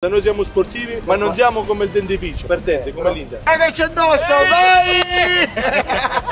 Da noi siamo sportivi, ma non siamo come il dentifricio, perdete come l'Inter. E invece addosso, vai!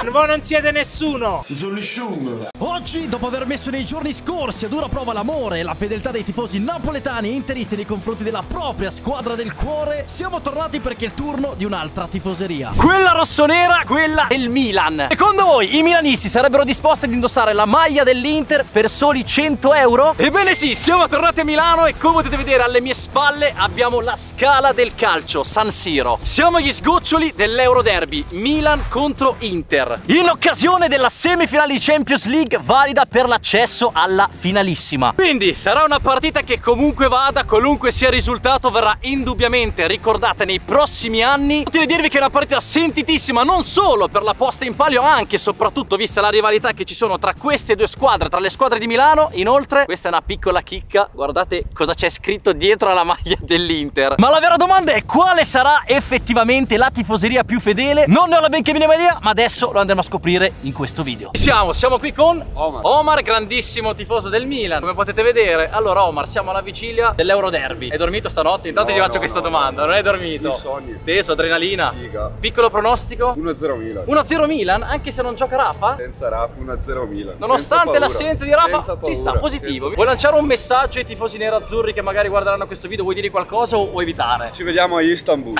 Voi non siete nessuno! Si sono lisciume! Oggi, dopo aver messo nei giorni scorsi a dura prova l'amore e la fedeltà dei tifosi napoletani e interisti nei confronti della propria squadra del cuore, siamo tornati perché è il turno di un'altra tifoseria. Quella rossonera, quella del Milan. Secondo voi, i milanisti sarebbero disposti ad indossare la maglia dell'Inter per soli 100 euro? Ebbene sì, siamo tornati a Milano e come potete vedere alle mie spalle abbiamo la scala del calcio, San Siro. Siamo agli sgoccioli dell'Euro Derby, Milan contro Inter, in occasione della semifinale di Champions League valida per l'accesso alla finalissima. Quindi sarà una partita che comunque vada, qualunque sia il risultato, verrà indubbiamente ricordata nei prossimi anni. Inutile dirvi che è una partita sentitissima non solo per la posta in palio, ma anche e soprattutto vista la rivalità che ci sono tra queste due squadre, tra le squadre di Milano. Inoltre questa è una piccola chicca, guardate cosa c'è scritto dietro alla maglia dell'Inter. Ma la vera domanda è quale sarà effettivamente la tifoseria più fedele? Non ne ho la benché minima idea, ma adesso lo andremo a scoprire in questo video. Siamo qui con Omar, grandissimo tifoso del Milan, come potete vedere. Allora Omar, siamo alla vigilia dell'Euro Derby. Hai dormito stanotte? Intanto ti faccio questa domanda. Non hai dormito? Sogni. Teso, adrenalina. Figa. Piccolo pronostico? 1-0 Milan. 1-0 Milan? Anche se non gioca Rafa? Senza Rafa 1-0 Milan. Nonostante l'assenza di Rafa, ci sta, positivo. Vuoi lanciare un messaggio ai tifosi nerazzurri che magari guarderanno questo video? Vuoi dire qualcosa o evitare? Ci vediamo a Istanbul.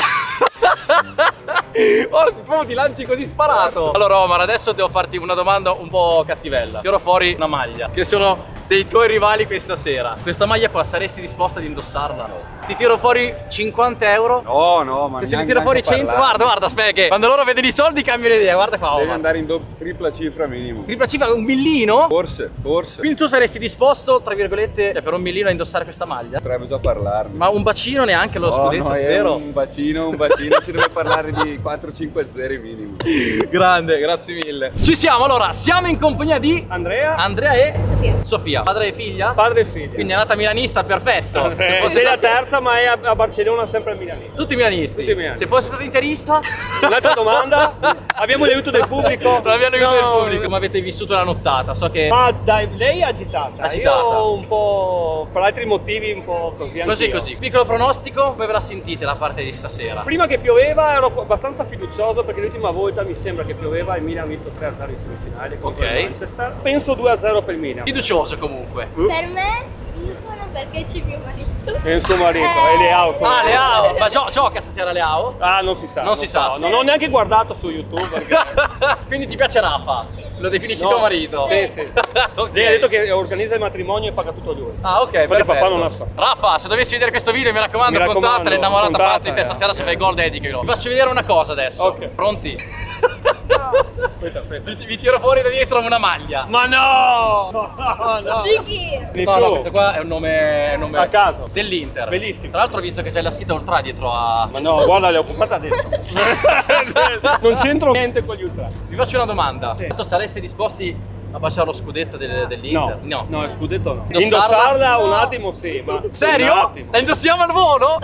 Ora ti lanci così sparato. Allora Omar, adesso devo farti una domanda un po' cattivella. Tiro fuori una maglia che sono dei tuoi rivali questa sera. Questa maglia qua saresti disposta ad indossarla? No. Ti tiro fuori 50 euro? No, no, ma se te ne tiro fuori 100, guarda, aspetta che quando loro vedono i soldi cambiano idea. Guarda qua Omar, devi andare in tripla cifra minimo. Tripla cifra, un millino? Forse. Quindi tu saresti disposto, tra virgolette, per un millino a indossare questa maglia? Potrebbe già parlarne. Ma un bacino neanche, lo scudetto zero? Un bacino si deve parlare di 4-5-0 minimo. Grande, grazie mille. Ci siamo, allora, siamo in compagnia di Andrea e Sofia. Padre e figlia? Padre e figlia. Quindi è nata milanista, perfetto. Se fosse la terza, ma è a Barcellona sempre milanista. Tutti milanisti. Tutti milanisti. Se fosse stato interista? Un'altra domanda. Abbiamo l'aiuto del pubblico? Non abbiamo l'aiuto del pubblico. Come avete vissuto la nottata? So che... Ma dai, lei è agitata. Agitata. Io un po'... per altri motivi un po' così. Così. Piccolo pronostico, come ve la sentite la parte di stasera? Prima che pioveva ero abbastanza fiducioso perché l'ultima volta mi sembra che pioveva e Milan ha vinto 3-0 in semifinale contro il Manchester. Penso 2-0 per Milan. Fiducioso comunque. Per me vincono perché c'è mio marito. E il suo marito, è Leao. Ah, Leao. Ma gioca stasera Leao? Ah, non si sa. Non si sa. Non ho neanche guardato su YouTube. Perché... Quindi ti piace Rafa? Lo definisci tuo marito? Sì. Okay. Lei ha detto che organizza il matrimonio e paga tutto lui. Ah, ok, perché papà non lo sa. Rafa, se dovessi vedere questo video, mi raccomando contate l'innamorata pazza di te stasera. Se fai il gol dedichilo. Vi faccio vedere una cosa adesso. Ok. Pronti? Aspetta. Vi tiro fuori da dietro una maglia. Ma no! Di chi? No, questo qua è un nome a caso dell'Inter. Bellissimo. Tra l'altro ho visto che c'è la scritta Ultra dietro a... Ma no, guarda, le ho comprata dentro. Non c'entro niente con gli Ultra. Vi faccio una domanda. Sì. Sareste disposti a baciare lo scudetto dell'Inter? No, scudetto no. Indossarla un attimo sì, ma... Serio? La indossiamo al volo?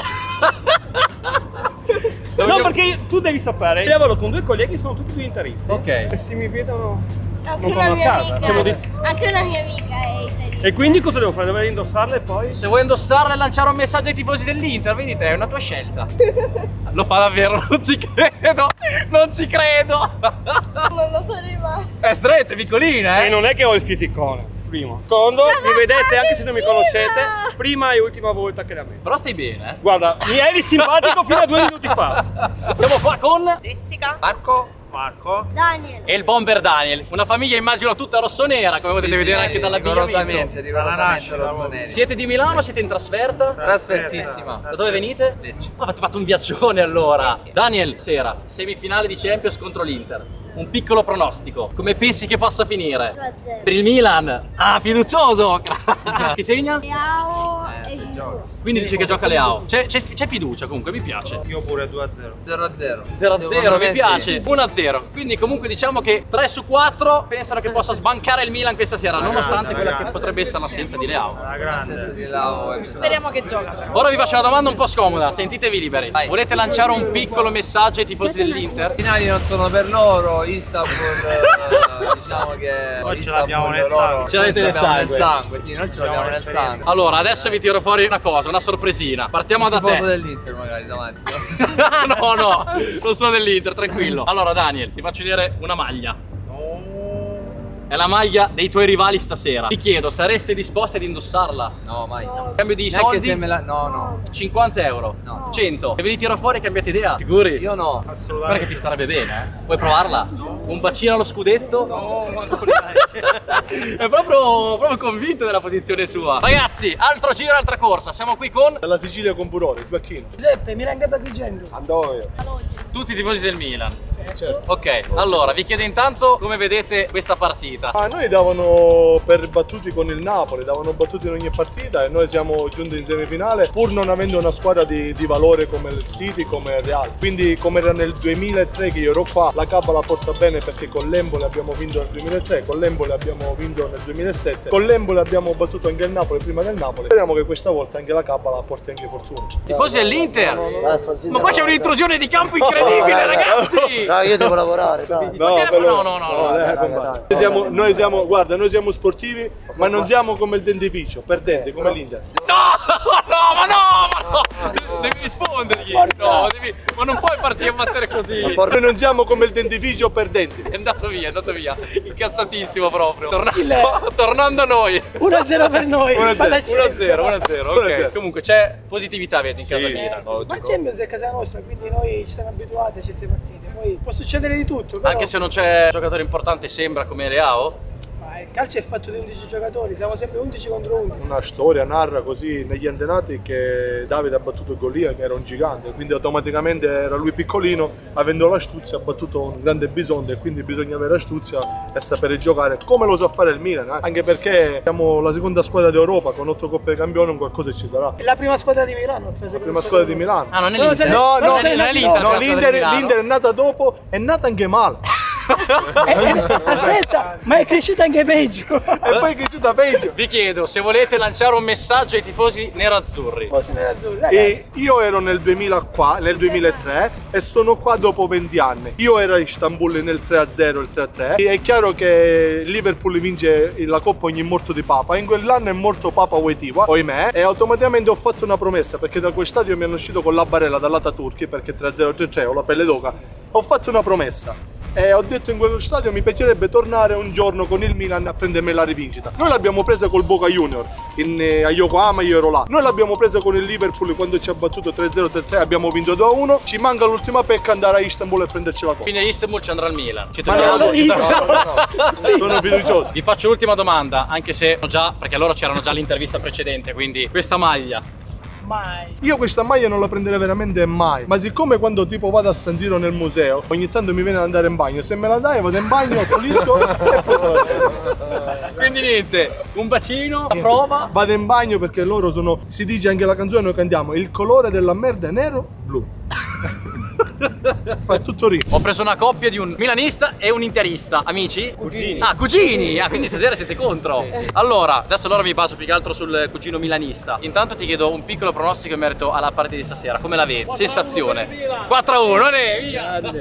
No, perché tu devi sapere, io lavoro con due colleghi, sono tutti interisti. Ok. E se mi vedono... Anche una mia amica è italiana. E quindi cosa devo fare? Dovrei indossarla e poi? Se vuoi indossarla e lanciare un messaggio ai tifosi dell'Inter, vedi te, è una tua scelta. Lo fa davvero, non ci credo. Non lo farei mai. È stretta, piccolina. E non è che ho il fisicone. Primo. Secondo, mi vedete anche se non mi conoscete, prima e ultima volta che la metto. Però stai bene. Guarda, mi eri simpatico fino a 2 minuti fa. Siamo qua con Jessica, Marco, Daniel e il bomber Daniel. Una famiglia immagino tutta rossonera, come potete vedere anche dall'abbigliamento. Rigorosamente. Siete di Milano o siete in trasferta? Trasfertissima. Da dove venite? Lecce. Ma avete fatto un viaggione allora. Sì. Daniel, sera, semifinale di Champions contro l'Inter. Un piccolo pronostico. Come pensi che possa finire? 2-0. Per il Milan. Ah, fiducioso. Chi segna? Leao e Gioca. Quindi dice che gioca Leao. C'è fiducia comunque, mi piace. Io pure 2-0. 0-0. 0-0, mi piace. 1-0. Quindi comunque diciamo che 3 su 4 pensano che possa sbancare il Milan questa sera, nonostante quella che potrebbe essere l'assenza di Leao. L'assenza di Leao. Speriamo che gioca però. Ora vi faccio una domanda un po' scomoda. Sentitevi liberi. Vai. Volete lanciare un piccolo messaggio ai tifosi dell'Inter? I finali non sono per loro. Istanbul, diciamo che... Noi ce l'abbiamo nel sangue. Ce l'avete nel sangue. Sì, noi ce l'abbiamo nel sangue. Allora, adesso vi tiro tiro fuori una cosa, una sorpresina. Partiamo da te. Tifoso dell'Inter magari davanti. No, no, non sono dell'Inter, tranquillo. Allora Daniel, ti faccio vedere una maglia. È la maglia dei tuoi rivali stasera. Ti chiedo, saresti disposti ad indossarla? No, mai. No. Cambio di soldi? Se me la... No, no. 50 euro? No. 100. Se ve li tiro fuori cambiate idea? Sicuri? Io no. Assolutamente. Perché ti starebbe bene, eh? Vuoi provarla? No. Un bacino allo scudetto? No, no. È proprio convinto della posizione sua. Ragazzi, altro giro, altra corsa. Siamo qui con... Dalla Sicilia con Burone, Gioacchino. Giuseppe, mi rende Agrigento. Antonio. Tutti i tifosi del Milan. Certo. Ok, allora vi chiedo intanto come vedete questa partita. A noi davano per battuti con il Napoli, davano battuti in ogni partita e noi siamo giunti in semifinale pur non avendo una squadra di valore come il City, come il Real. Quindi come era nel 2003 che io ero qua, la K la porta bene perché con l'Embole abbiamo vinto nel 2003, con l'Embole abbiamo vinto nel 2007, con l'Embole abbiamo battuto anche il Napoli prima del Napoli. Speriamo che questa volta anche la K la porti anche fortuna. Tifosi dell'Inter? Ma qua c'è un'intrusione di campo incredibile ragazzi! No, io devo lavorare, dai. No, noi siamo, guarda, noi siamo sportivi, ma non siamo come il dentifricio, perdente, come l'Inter. No, devi rispondergli. No, devi, ma non puoi partire a battere così. Noi non siamo come il dentifricio perdente. È andato via, incazzatissimo proprio. Tornando a noi. 1-0 per noi. 1-0, ok. Comunque c'è positività, vedi, in casa Milan. Ma il Champions è casa nostra, quindi noi ci siamo abituati a certe partite. Poi può succedere di tutto, però... Anche se non c'è un giocatore importante, sembra come Leao. Ma il calcio è fatto di 11 giocatori, siamo sempre 11 contro 11. Una storia narra così negli antenati che Davide ha battuto Golia, che era un gigante, quindi automaticamente era lui piccolino, avendo l'astuzia ha battuto un grande bisonte, e quindi bisogna avere astuzia e sapere giocare come lo sa fare il Milan, anche perché siamo la seconda squadra d'Europa con 8 coppe campione, un qualcosa ci sarà. È la prima squadra di Milano, la prima squadra di Milano. Ah, non è l'Inter. No, l'Inter è nata dopo, è nata anche male. Aspetta, ma è cresciuta anche peggio. E poi è cresciuta peggio. Vi chiedo se volete lanciare un messaggio ai tifosi nerazzurri. Io ero nel 2000 qua, nel 2003 e sono qua dopo 20 anni. Io ero a Istanbul nel 3-0, il 3-3. È chiaro che Liverpool vince la Coppa ogni morto di Papa. In quell'anno è morto Papa Wojtyła, oimè. E automaticamente ho fatto una promessa, perché da quel stadio mi hanno uscito con la barella dall'Ataturk, perché 3-0 3-3 ho la pelle d'oca. Ho fatto una promessa e ho detto in quello stadio mi piacerebbe tornare un giorno con il Milan a prendermi la rivincita. Noi l'abbiamo presa col Boca Junior a Yokohama, io ero là. Noi l'abbiamo presa con il Liverpool quando ci ha battuto 3-0 3-3, abbiamo vinto 2-1. Ci manca l'ultima pecca, andare a Istanbul e prenderci la Coppa. Quindi a Istanbul ci andrà il Milan. No. Sono fiducioso. Vi faccio l'ultima domanda, anche se già, perché loro c'erano già l'intervista precedente, quindi questa maglia mai. Io questa maglia non la prenderei veramente mai. Ma siccome quando tipo vado a San Siro nel museo, ogni tanto mi viene ad andare in bagno. Se me la dai vado in bagno, pulisco e poi torno. Quindi niente, un bacino, a prova. Vado in bagno perché loro sono, si dice anche la canzone, noi cantiamo il colore della merda è nero, blu. Fa tutto ricco. Ho preso una coppia di un milanista e un interista. Amici? Cugini. Ah, cugini! Ah, quindi stasera siete contro. Sì. Allora, adesso allora mi baso più che altro sul cugino milanista. Intanto ti chiedo un piccolo pronostico in merito alla partita di stasera. Come la vedi? Sensazione. 4-1, via! No,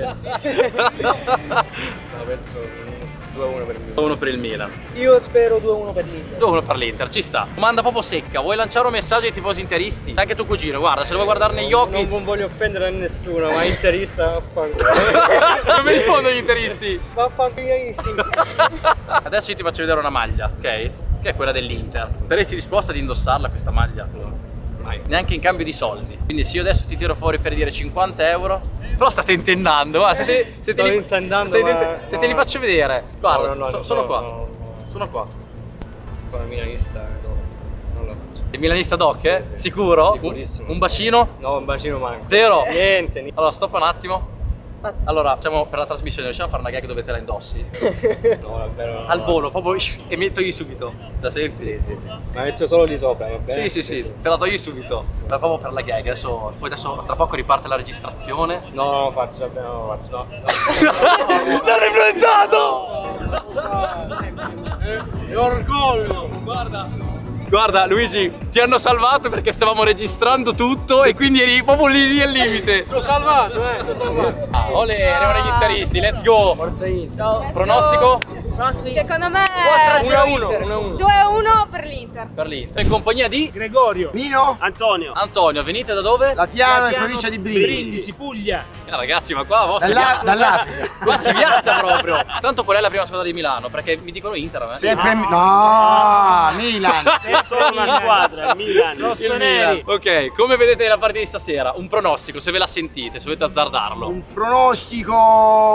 penso 2-1 per il Milan. 2-1 per il Milan. Io spero 2-1 per l'Inter. 2-1 per l'Inter, ci sta. Domanda proprio secca, vuoi lanciare un messaggio ai tifosi interisti? Anche tuo cugino, guarda, se lo vuoi guardare negli occhi. Non voglio offendere a nessuno, ma interista vaffanculo. Come rispondono gli interisti? Vaffanculo. Adesso io ti faccio vedere una maglia, ok? Che è quella dell'Inter. Saresti disposta ad indossarla questa maglia? No. Mai. Neanche in cambio di soldi. Quindi se io adesso ti tiro fuori per dire 50 euro. Però state intennando, guarda, se te li faccio vedere. Guarda, sono qua. Sono milanista, non lo faccio. Il milanista doc, eh? Sì. Sicuro? Sicurissimo. Un bacino? No, un bacino manco. Zero? Niente. Allora stoppa un attimo. Allora, diciamo, per la trasmissione riusciamo a fare una gag dove te la indossi? No, davvero no. Al volo, proprio e mi togli subito. La senti? Sì. Ma metto solo lì sopra, va bene? Sì, te la togli subito. Ma proprio per la gag, adesso. Poi adesso tra poco riparte la registrazione. No, no. T'hanno influenzato! È orgoglio! Guarda Luigi, ti hanno salvato perché stavamo registrando tutto e quindi eri proprio lì al limite. Ti ho salvato, ti ho salvato. Olè, erano gli interisti, let's go. Forza Inter. Pronostico? Secondo me 4-0 2-1 per l'Inter. Per l'Inter. In compagnia di Gregorio, Nino, Antonio. Antonio, venite da dove? Latiano, in provincia di Brindisi, Puglia. Ragazzi, ma qua dall'Africa. Qua si viaggia proprio. Tanto qual è la prima squadra di Milano? Perché mi dicono Inter, eh? Sempre no, Milan. È solo una squadra, Milan. Rossoneri. Ok, come vedete la partita di stasera? Un pronostico, se ve la sentite, se volete azzardarlo. Un pronostico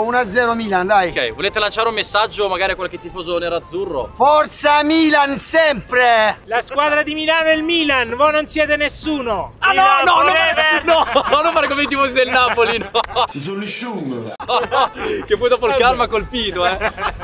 1-0 Milan, dai. Ok, volete lanciare un messaggio magari a qualche tifoso nerazzurro? Forza Milan sempre! La squadra di Milano è il Milan, voi non siete nessuno. Ah Milan, no, no, non fare come i tifosi del Napoli, no. Si sono lisciungo. Che poi dopo il karma ha colpito, eh.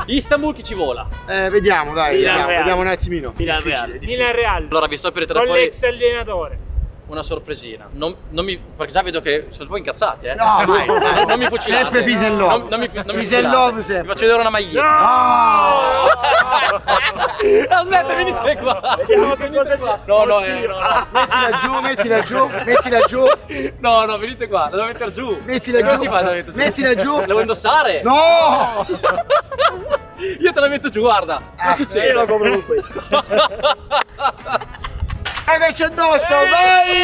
Istanbul chi ci vola? Vediamo, dai, vediamo un attimino. Milan Real. Milan Real. Allora vi sto per tra fuori l'ex allenatore. Una sorpresina, non mi, perché già vedo che sono un po' incazzati, eh? No, mai, no, non mi fucilate. Sempre peace and love. Non mi fucilate. Sempre. Vi faccio vedere una maglietta. No! Aspetta, venite qua. Vediamo che cosa c'è. No, no, mettila giù, mettila giù, mettila giù. No, no, venite qua, la devo mettere giù. Mettila giù. Cosa si fa se la metto giù? Mettila giù. La devo indossare? No! Io te la metto giù, guarda. Che succede? Io la compro con questo. E invece addosso, vai!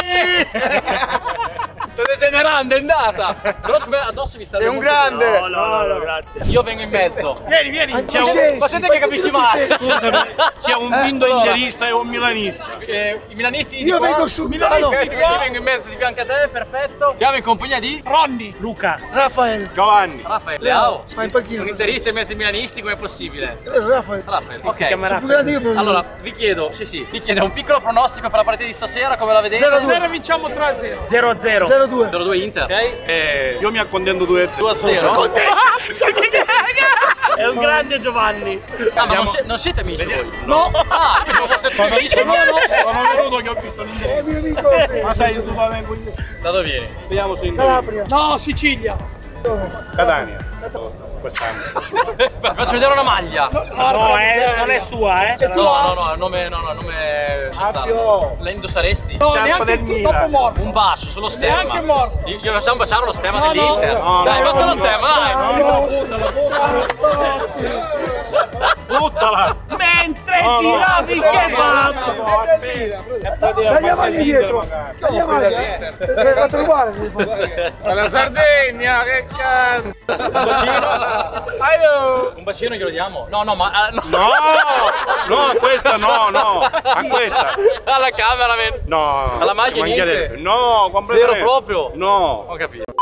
Sto degenerando, è andata! Però addosso mi sta... Sei un grande! No, no, no, grazie. Io vengo in mezzo. Vieni, vieni! Ma senti che capisci male! C'è un vindo interista e un milanista. I milanisti... Io vengo subito! Io vengo in mezzo di fianco a te, perfetto. Andiamo in compagnia di... Ronny, Luca, Raffaele, Giovanni, Raffaele, Leao. Ma in panchina... Un interista in mezzo ai milanisti, com'è possibile? Raffaele. Ok, sono più grande io. Allora, vi chiedo, vi chiedo un piccolo pronostico per la partita di stasera, come la vedete? 0-0, vinciamo 3-0. 0-0. 0-2. 0-2 Inter. Ok? Io mi accontento 2-0. 2-0. Sono contento. È un grande Giovanni. Ah, ma non siete amici voi? No. Ah, io sono amici. No, no. Sono venuto che ho visto l'Inter. È mio amico. Ma sai, tu vai in... Da dove vieni? Vediamo se in Calabria. No, Sicilia. Catania. Quest'anno. Faccio vedere una maglia. No, non è sua, eh. No, nome Fabio. La indosseresti? No, neanche tu, dopo morto. Un bacio sullo stemma. Neanche morto. Gli facciamo baciare lo stemma dell'Inter. Dai, faccio lo stemma, dai. Buttala. Mentre tiravi che ballo. La maglia dietro. La maglia. La trovare. La Sardegna, che cazzo. Un bacino. Un bacino glielo diamo. No, ma no, a questa no. A questa. Alla camera. No. Alla maglia niente. No, completamente. Zero proprio. No. Ho capito.